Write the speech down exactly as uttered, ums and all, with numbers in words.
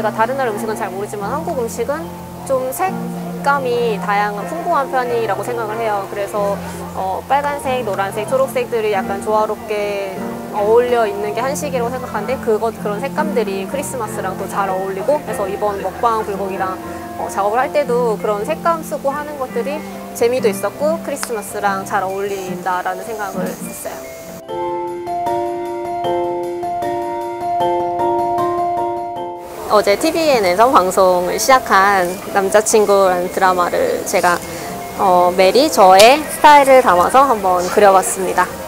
제가 다른 나라 음식은 잘 모르지만 한국 음식은 좀 색감이 다양한 풍부한 편이라고 생각을 해요. 그래서 어, 빨간색, 노란색, 초록색들이 약간 조화롭게 어울려 있는 게 한식이라고 생각하는데 그것 그런 색감들이 크리스마스랑 또 잘 어울리고, 그래서 이번 먹방 불고기랑 어, 작업을 할 때도 그런 색감 쓰고 하는 것들이 재미도 있었고 크리스마스랑 잘 어울린다라는 생각을 했어요. 어제 티비엔에서 방송을 시작한 남자친구라는 드라마를 제가 어, 메리 저의 스타일을 담아서 한번 그려봤습니다.